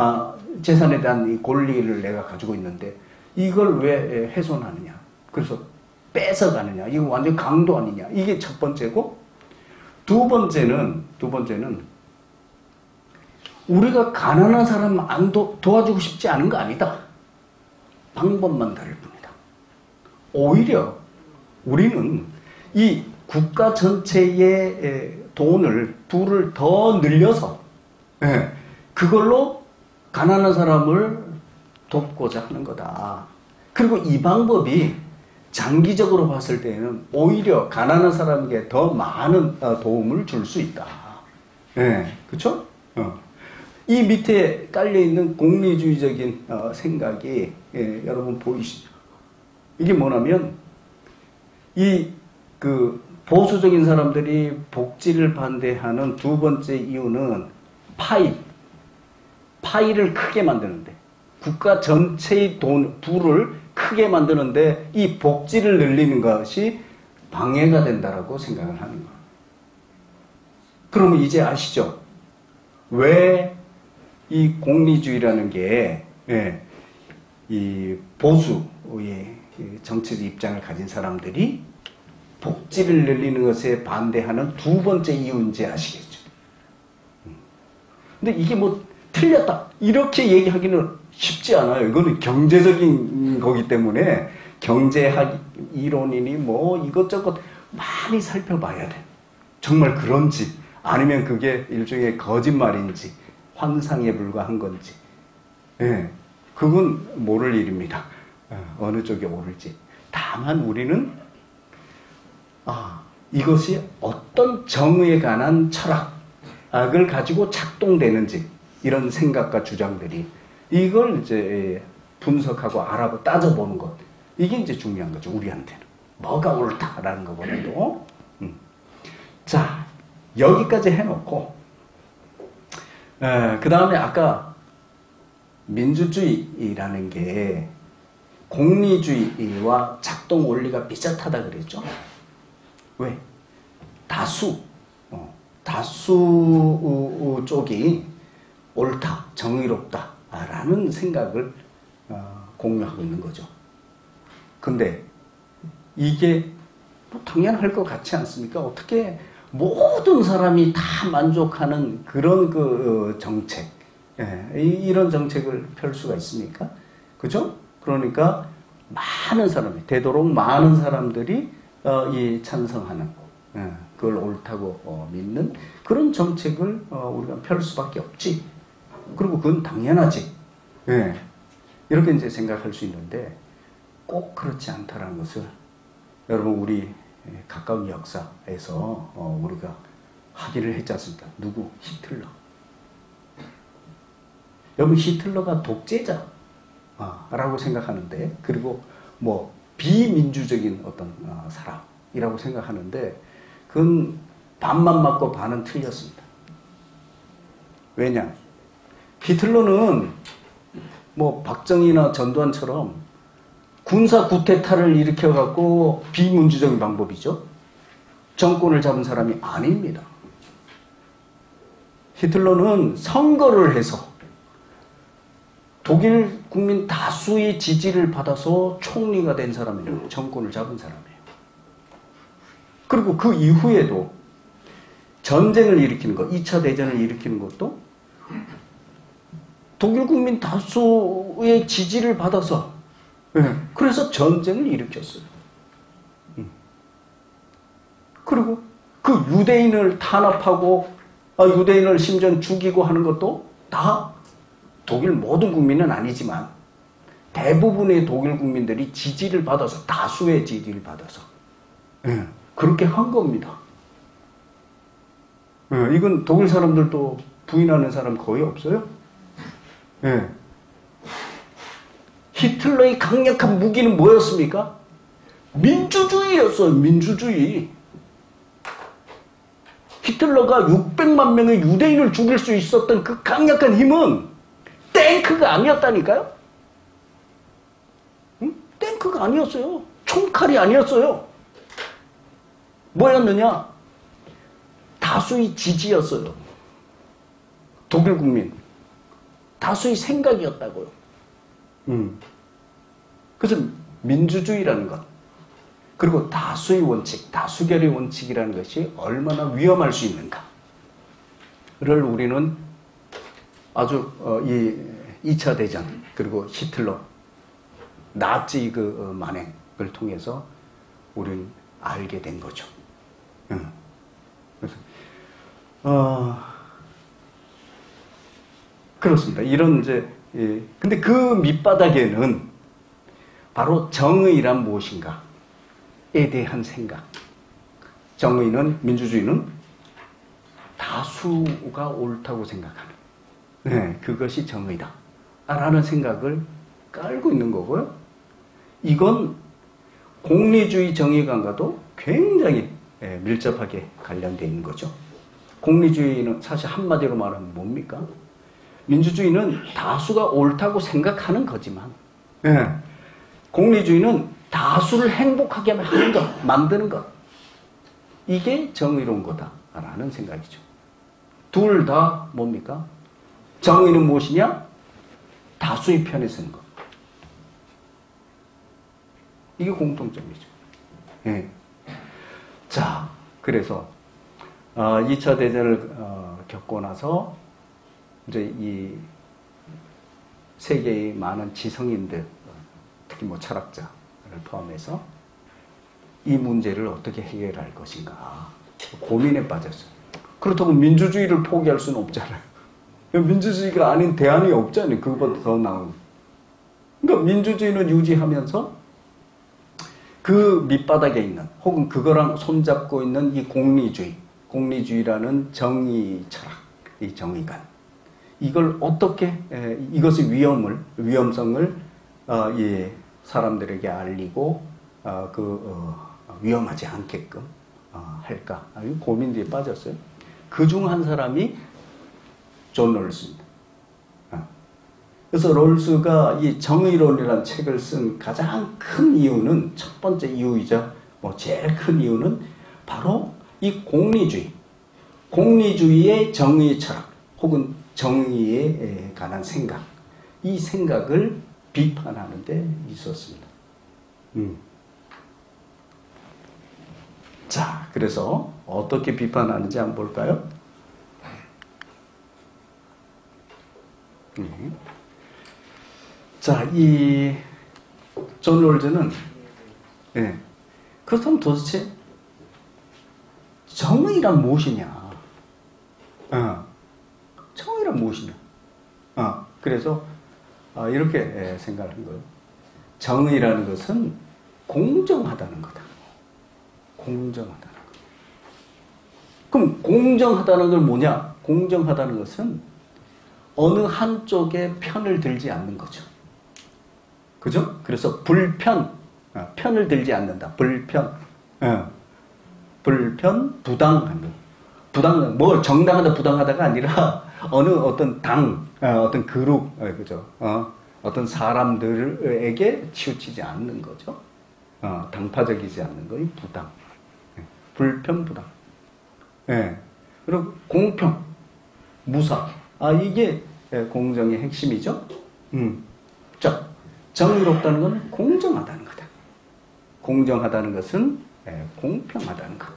아, 재산에 대한 이 권리를 내가 가지고 있는데 이걸 왜 훼손하느냐, 그래서 뺏어가느냐, 이거 완전 강도 아니냐, 이게 첫 번째고, 두 번째는 두 번째는 우리가 가난한 사람 안 도, 도와주고 싶지 않은 거 아니다. 방법만 다를 뿐이다. 오히려 우리는 이 국가 전체의 돈을, 부를 더 늘려서 그걸로 가난한 사람을 돕고자 하는 거다. 그리고 이 방법이 장기적으로 봤을 때는 오히려 가난한 사람에게 더 많은 도움을 줄 수 있다. 예, 그쵸? 어. 이 밑에 깔려있는 공리주의적인 어, 생각이, 예, 여러분 보이시죠? 이게 뭐냐면, 이 그 보수적인 사람들이 복지를 반대하는 두 번째 이유는 파이, 파이를 크게 만드는데, 국가 전체의 돈, 부를 크게 만드는데 이 복지를 늘리는 것이 방해가 된다라고 생각을 하는 거예요. 그러면 이제 아시죠? 왜 이 공리주의라는 게, 예, 이 보수의 정치적 입장을 가진 사람들이 복지를 늘리는 것에 반대하는 두 번째 이유인지 아시겠죠? 근데 이게 뭐 틀렸다 이렇게 얘기하기는 쉽지 않아요. 이거는 경제적인 거기 때문에 경제학 이론이니 뭐 이것저것 많이 살펴봐야 돼요. 정말 그런지 아니면 그게 일종의 거짓말인지 환상에 불과한 건지, 예, 그건 모를 일입니다. 어느 쪽에 오를지. 다만 우리는 아, 이것이 어떤 정의에 관한 철학을 가지고 작동되는지, 이런 생각과 주장들이, 이걸 이제 분석하고 알아보고 따져보는 것, 이게 이제 중요한 거죠, 우리한테는. 뭐가 옳다라는 것보다도. 음. 자, 여기까지 해놓고, 그 다음에 아까 민주주의라는 게 공리주의와 작동 원리가 비슷하다 그랬죠? 왜? 다수, 어, 다수 쪽이 옳다, 정의롭다라는 생각을 어, 공유하고 있는 거죠. 근데 이게 뭐 당연할 것 같지 않습니까? 어떻게 모든 사람이 다 만족하는 그런 그 정책, 예, 이런 정책을 펼 수가 있습니까? 그죠? 그러니까 많은 사람이, 되도록 많은 사람들이 어, 이 찬성하는, 예, 그걸 옳다고 어, 믿는 그런 정책을 어, 우리가 펼 수밖에 없지. 그리고 그건 당연하지. 예, 이렇게 이제 생각할 수 있는데 꼭 그렇지 않다라는 것을 여러분, 우리 가까운 역사에서 어, 우리가 확인을 했지 않습니까? 누구? 히틀러. 여러분, 히틀러가 독재자라고 생각하는데, 그리고 뭐 비민주적인 어떤 어, 사람이라고 생각하는데, 그건 반만 맞고 반은 틀렸습니다. 왜냐? 히틀러는 뭐 박정희나 전두환처럼 군사 쿠데타를 일으켜갖고 비민주적인 방법이죠. 정권을 잡은 사람이 아닙니다. 히틀러는 선거를 해서 독일 국민 다수의 지지를 받아서 총리가 된 사람이에요. 정권을 잡은 사람이에요. 그리고 그 이후에도 전쟁을 일으키는 것, 이 차 대전을 일으키는 것도 독일 국민 다수의 지지를 받아서, 예, 그래서 전쟁을 일으켰어요. 음. 그리고 그 유대인을 탄압하고, 아, 유대인을 심지어 죽이고 하는 것도 다 독일 모든 국민은 아니지만 대부분의 독일 국민들이 지지를 받아서, 다수의 지지를 받아서, 예, 그렇게 한 겁니다. 예, 이건 독일 사람들도 부인하는 사람 거의 없어요. 예. 히틀러의 강력한 무기는 뭐였습니까? 민주주의였어요. 민주주의. 히틀러가 육백만 명의 유대인을 죽일 수 있었던 그 강력한 힘은 탱크가 아니었다니까요. 응? 탱크가 아니었어요. 총칼이 아니었어요. 뭐였느냐? 다수의 지지였어요. 독일 국민. 다수의 생각이었다고요. 음. 그래서 민주주의라는 것, 그리고 다수의 원칙, 다수결의 원칙이라는 것이 얼마나 위험할 수 있는가를 우리는 아주 어, 이 이 차 대전, 그리고 히틀러, 나치 그 만행을 통해서 우리는 알게 된 거죠. 음. 그래서, 어, 그렇습니다. 이런 이제, 예. 근데 그 밑바닥에는 바로 정의란 무엇인가에 대한 생각. 정의는, 민주주의는 다수가 옳다고 생각하는, 네, 그것이 정의다 라는 생각을 깔고 있는 거고요. 이건 공리주의 정의관과도 굉장히 밀접하게 관련되어 있는 거죠. 공리주의는 사실 한마디로 말하면 뭡니까? 민주주의는 다수가 옳다고 생각하는 거지만, 예. 공리주의는 다수를 행복하게 하는 것, 만드는 것, 이게 정의로운 거다라는 생각이죠. 둘 다 뭡니까? 정의는 무엇이냐? 다수의 편에 서는 것. 이게 공통점이죠. 예. 자, 그래서 어, 이 차 대전을 어, 겪고 나서 이제 이 세계의 많은 지성인들, 특히 뭐 철학자를 포함해서 이 문제를 어떻게 해결할 것인가 고민에 빠졌어요. 그렇다고 민주주의를 포기할 수는 없잖아요. 민주주의가 아닌 대안이 없잖아요. 그것보다 더 나은. 그러니까 민주주의는 유지하면서 그 밑바닥에 있는, 혹은 그거랑 손잡고 있는 이 공리주의, 공리주의라는 정의 철학, 이 정의관, 이걸 어떻게, 이것의 위험을, 위험성을, 어, 예, 사람들에게 알리고, 어, 그, 어, 위험하지 않게끔, 어, 할까. 고민 뒤에 빠졌어요. 그 중 한 사람이 존 롤스입니다. 어. 그래서 롤스가 이 정의론이라는 책을 쓴 가장 큰 이유는, 첫 번째 이유이자, 뭐, 제일 큰 이유는 바로 이 공리주의, 공리주의의 정의 철학, 혹은 정의에 관한 생각, 이 생각을 비판하는 데 있었습니다. 음. 자, 그래서 어떻게 비판하는지 한번 볼까요? 음. 자, 이 존 롤스는, 예, 그렇다면 도대체 정의란 무엇이냐? 어. 정의란 무엇이냐? 아, 그래서 아, 이렇게 생각을 한 거예요. 정의라는 것은 공정하다는 거다. 공정하다는 거. 그럼 공정하다는 건 뭐냐? 공정하다는 것은 어느 한쪽에 편을 들지 않는 거죠. 그죠? 그래서 불편, 아, 편을 들지 않는다. 불편, 아, 불편, 부당한 거. 부당, 뭐 정당하다 부당하다가 아니라 어느 어떤 당, 어떤 그룹, 그죠? 어, 어떤 사람들에게 치우치지 않는 거죠. 어, 당파적이지 않는 거이 부당, 예. 불편 부당. 예. 그리고 공평, 무사. 아, 이게 공정의 핵심이죠. 음. 자, 정의롭다는 건 공정하다는 거다. 공정하다는 것은, 예, 공평하다는 것.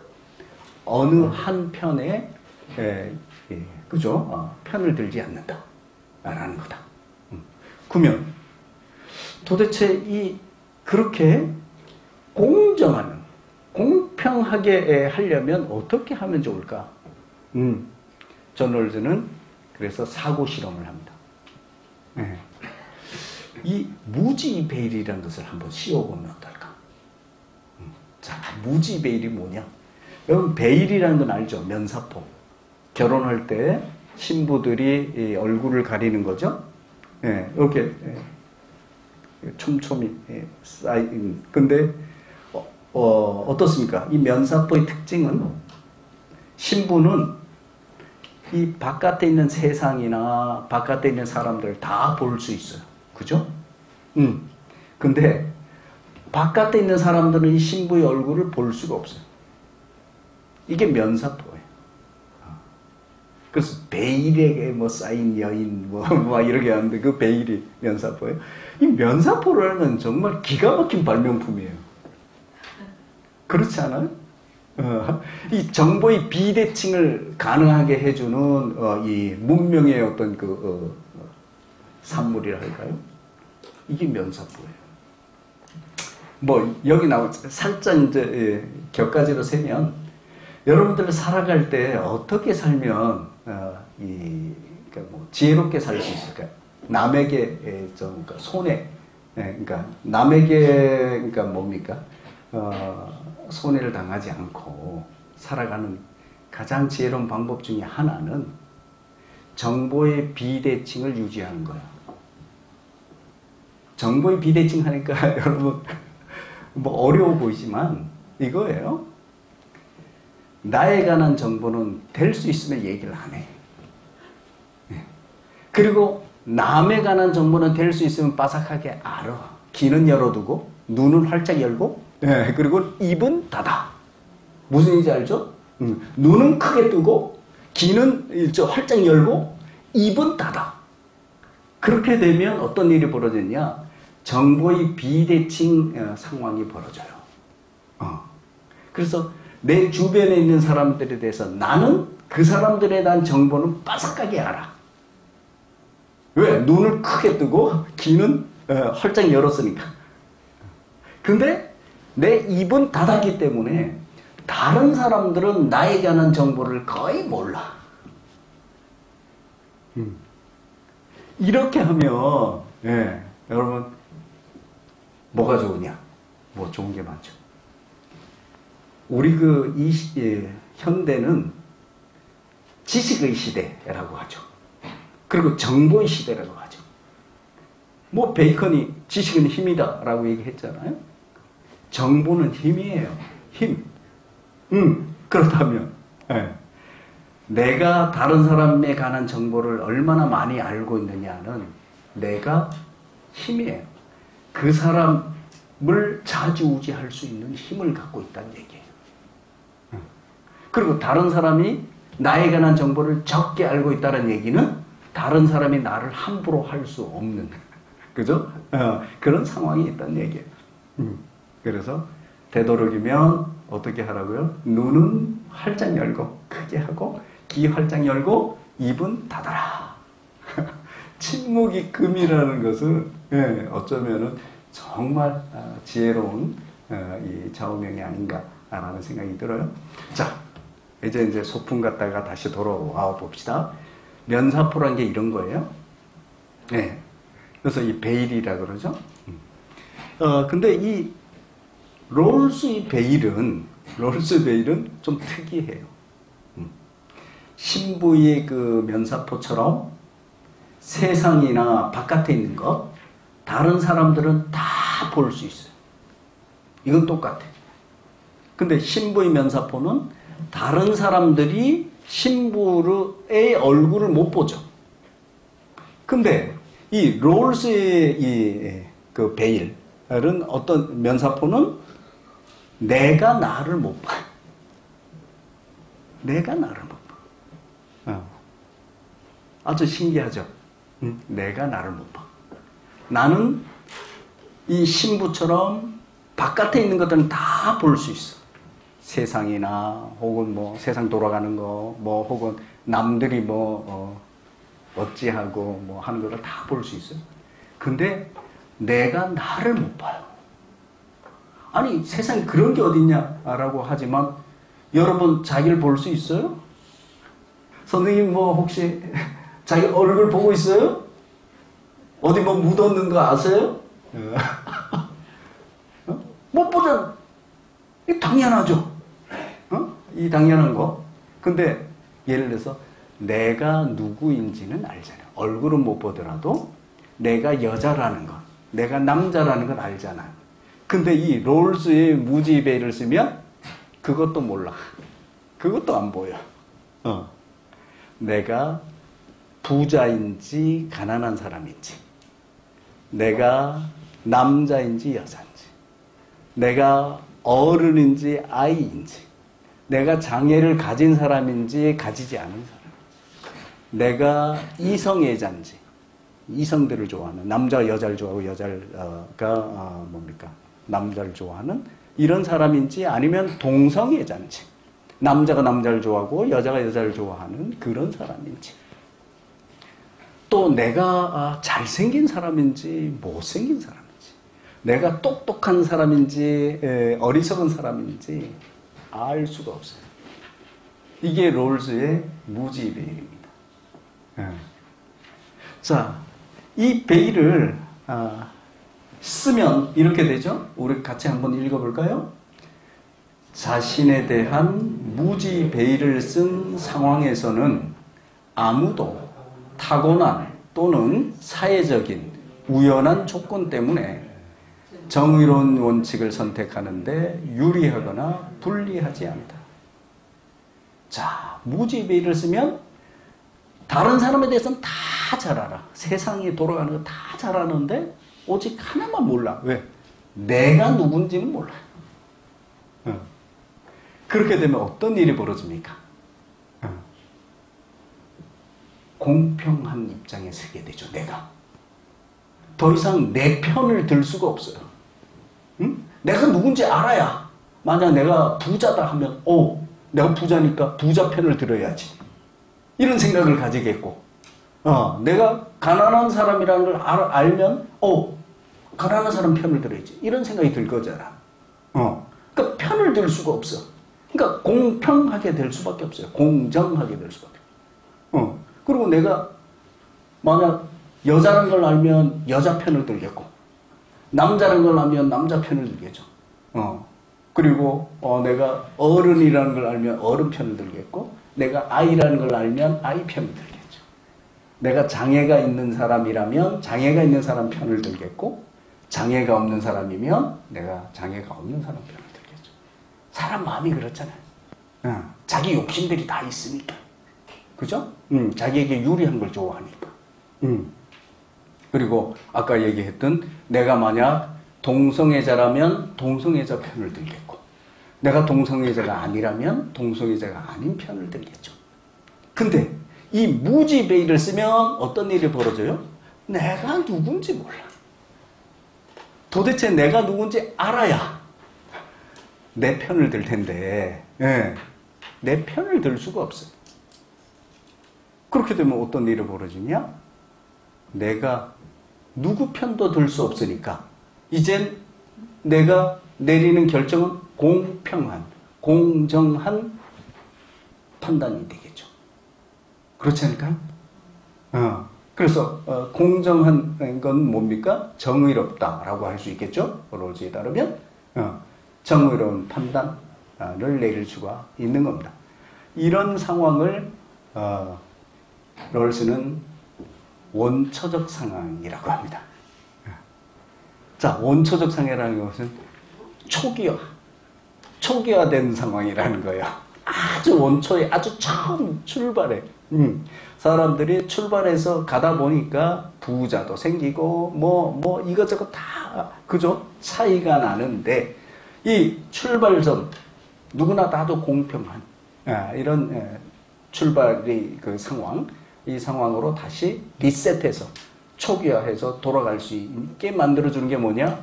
어느 한 편에, 예, 예, 그죠? 어, 편을 들지 않는다 라는 거다. 음. 그러면 도대체 이 그렇게 공정한, 공평하게 하려면 어떻게 하면 좋을까? 음. 존 롤스는 그래서 사고 실험을 합니다. 예. 이 무지배일이라는 것을 한번 씌워보면 어떨까? 음. 자, 무지배일이 뭐냐? 여러분, 베일이라는 건 알죠? 면사포. 결혼할 때 신부들이 얼굴을 가리는 거죠? 예, 이렇게, 예, 촘촘히, 예, 쌓인. 근데, 어, 어, 어떻습니까? 이 면사포의 특징은, 신부는 이 바깥에 있는 세상이나 바깥에 있는 사람들 다 볼 수 있어요. 그죠? 음. 근데, 바깥에 있는 사람들은 이 신부의 얼굴을 볼 수가 없어요. 이게 면사포예요. 그래서 베일에게 뭐 쌓인 여인 뭐 막 이렇게 하는데 그 베일이 면사포예요. 이 면사포라는 건 정말 기가 막힌 발명품이에요. 그렇지 않아요? 어, 이 정보의 비대칭을 가능하게 해주는 어, 이 문명의 어떤 그 어, 산물이라 할까요? 이게 면사포예요. 뭐 여기 나오 살짝 이제 곁가지로 세면 여러분들 살아갈 때 어떻게 살면 어, 이, 그러니까 뭐 지혜롭게 살 수 있을까요? 남에게 좀 그러니까 손해, 그러니까 남에게 그러니까 뭡니까? 어, 손해를 당하지 않고 살아가는 가장 지혜로운 방법 중에 하나는 정보의 비대칭을 유지하는 거야. 정보의 비대칭 하니까 여러분 뭐 어려워 보이지만 이거예요. 나에 관한 정보는 될 수 있으면 얘기를 안 해. 그리고 남에 관한 정보는 될 수 있으면 빠삭하게 알아. 귀는 열어두고 눈은 활짝 열고 예, 그리고 입은 닫아. 무슨 얘기인지 알죠? 음, 눈은 크게 뜨고 귀는 활짝 열고 입은 닫아. 그렇게 되면 어떤 일이 벌어지냐? 정보의 비대칭 상황이 벌어져요. 어. 그래서 내 주변에 있는 사람들에 대해서 나는 그 사람들에 대한 정보는 빠삭하게 알아. 왜? 눈을 크게 뜨고 귀는 활짝 열었으니까. 근데 내 입은 닫았기 때문에 다른 사람들은 나에게 하는 정보를 거의 몰라. 음. 이렇게 하면 예, 여러분 뭐가 좋으냐? 뭐 좋은 게 많죠. 우리 그 이 예, 현대는 지식의 시대라고 하죠. 그리고 정보의 시대라고 하죠. 뭐 베이컨이 지식은 힘이다 라고 얘기했잖아요. 정보는 힘이에요. 힘. 음, 그렇다면 예. 내가 다른 사람에 관한 정보를 얼마나 많이 알고 있느냐는 내가 힘이에요. 그 사람을 좌지우지할 수 있는 힘을 갖고 있다는 얘기예요. 그리고 다른 사람이 나에 관한 정보를 적게 알고 있다는 얘기는 다른 사람이 나를 함부로 할 수 없는 그죠? 어, 그런 상황이 있다는 얘기예요. 음. 그래서 되도록이면 어떻게 하라고요? 눈은 활짝 열고 크게 하고 귀 활짝 열고 입은 닫아라. 침묵이 금이라는 것은 예, 어쩌면 정말 지혜로운 이 좌우명이 아닌가라는 생각이 들어요. 자, 이제 이제 소풍 갔다가 다시 돌아와 봅시다. 면사포란 게 이런 거예요. 예, 그래서 이 베일이라 그러죠. 어, 근데 이 롤스의 베일은, 롤스 베일은 좀 특이해요. 음. 신부의 그 면사포처럼 세상이나 바깥에 있는 것, 다른 사람들은 다 볼 수 있어요. 이건 똑같아. 근데 신부의 면사포는 다른 사람들이 신부의 얼굴을 못 보죠. 근데 이 롤스의 이 그 베일은 어떤 면사포는 내가 나를 못 봐. 내가 나를 못 봐. 어. 아주 신기하죠? 응? 내가 나를 못 봐. 나는 이 신부처럼 바깥에 있는 것들은 다 볼 수 있어. 세상이나 혹은 뭐 세상 돌아가는 거, 뭐 혹은 남들이 뭐 어, 어찌하고 뭐 하는 거를 다 볼 수 있어요. 근데 내가 나를 못 봐요. 아니 세상에 그런 게 어딨냐라고 하지만 여러분 자기를 볼 수 있어요? 선생님 뭐 혹시 자기 얼굴 보고 있어요? 어디 뭐 묻었는 거 아세요? 어? 못 보잖아. 이게 당연하죠. 어? 이 당연한 거. 근데 예를 들어서 내가 누구인지는 알잖아요. 얼굴은 못 보더라도 내가 여자라는 거, 내가 남자라는 건 알잖아요. 근데 이 롤스의 무지배를 쓰면 그것도 몰라. 그것도 안 보여. 어. 내가 부자인지 가난한 사람인지, 내가 남자인지 여자인지, 내가 어른인지 아이인지, 내가 장애를 가진 사람인지 가지지 않은 사람인지 내가 이성애자인지, 이성들을 좋아하는, 남자 여자를 좋아하고 여자가 뭡니까? 남자를 좋아하는 이런 사람인지, 아니면 동성애자인지, 남자가 남자를 좋아하고 여자가 여자를 좋아하는 그런 사람인지, 또 내가 잘생긴 사람인지 못생긴 사람인지, 내가 똑똑한 사람인지 어리석은 사람인지 알 수가 없어요. 이게 롤스의 무지배일입니다. 네. 자, 이 베일을 아, 쓰면 이렇게 되죠? 우리 같이 한번 읽어볼까요? 자신에 대한 무지 베일을 쓴 상황에서는 아무도 타고난 또는 사회적인 우연한 조건 때문에 정의론 원칙을 선택하는데 유리하거나 불리하지 않다. 자, 무지 베일을 쓰면 다른 사람에 대해서는 다 잘 알아. 세상이 돌아가는 거 다 잘 아는데 오직 하나만 몰라. 왜? 내가 누군지는 몰라. 어. 그렇게 되면 어떤 일이 벌어집니까? 어. 공평한 입장에 서게 되죠. 내가 더 이상 내 편을 들 수가 없어요. 응? 내가 누군지 알아야, 만약 내가 부자다 하면 오, 내가 부자니까 부자 편을 들어야지, 이런 생각을 가지겠고, 어, 내가 가난한 사람이라는 걸 알, 알면 어, 가난한 사람 편을 들어야지, 이런 생각이 들 거잖아. 어. 그러니까 편을 들 수가 없어. 그러니까 공평하게 될 수밖에 없어요. 공정하게 될 수밖에 없어요. 어. 그리고 내가 만약 여자라는 걸 알면 여자 편을 들겠고, 남자라는 걸 알면 남자 편을 들겠죠. 어. 그리고 어, 내가 어른이라는 걸 알면 어른 편을 들겠고, 내가 아이라는 걸 알면 아이 편을 들겠죠. 내가 장애가 있는 사람이라면 장애가 있는 사람 편을 들겠고, 장애가 없는 사람이면 내가 장애가 없는 사람 편을 들겠죠. 사람 마음이 그렇잖아요. 응. 자기 욕심들이 다 있으니까. 그죠? 응. 자기에게 유리한 걸 좋아하니까. 응. 그리고 아까 얘기했던, 내가 만약 동성애자라면 동성애자 편을 들겠고, 내가 동성애자가 아니라면 동성애자가 아닌 편을 들겠죠. 근데 이 무지 베일을 쓰면 어떤 일이 벌어져요? 내가 누군지 몰라. 도대체 내가 누군지 알아야 내 편을 들 텐데, 예, 내 편을 들 수가 없어요. 그렇게 되면 어떤 일이 벌어지냐? 내가 누구 편도 들 수 없으니까 이젠 내가 내리는 결정은 공평한, 공정한 판단이 되겠죠. 그렇지 않을까요? 어, 그래서 어, 공정한 건 뭡니까? 정의롭다라고 할 수 있겠죠. 롤스에 따르면 어, 정의로운 판단을 내릴 수가 있는 겁니다. 이런 상황을 어, 롤스는 원초적 상황이라고 합니다. 자, 원초적 상황이라는 것은 초기화, 초기화된 상황이라는 거예요. 아주 원초에, 아주 처음 출발해. 음, 사람들이 출발해서 가다 보니까 부자도 생기고 뭐뭐 뭐 이것저것 다, 그죠? 차이가 나는데 이 출발점, 누구나 다도 공평한, 아, 이런 에, 출발이 그 상황, 이 상황으로 다시 리셋해서 초기화해서 돌아갈 수 있게 만들어주는 게 뭐냐?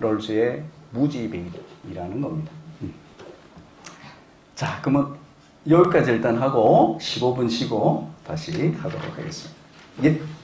롤스의 무지배이라는 겁니다. 음. 자, 그러면 여기까지 일단 하고 십오 분 쉬고 다시 하도록 하겠습니다. 예.